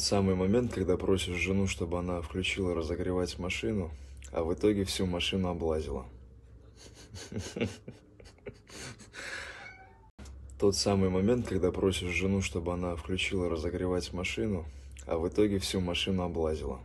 тот самый момент, когда просишь жену, чтобы она включила разогревать машину, а в итоге всю машину облазила. Тот самый момент, когда просишь жену, чтобы она включила разогревать машину, а в итоге всю машину облазила.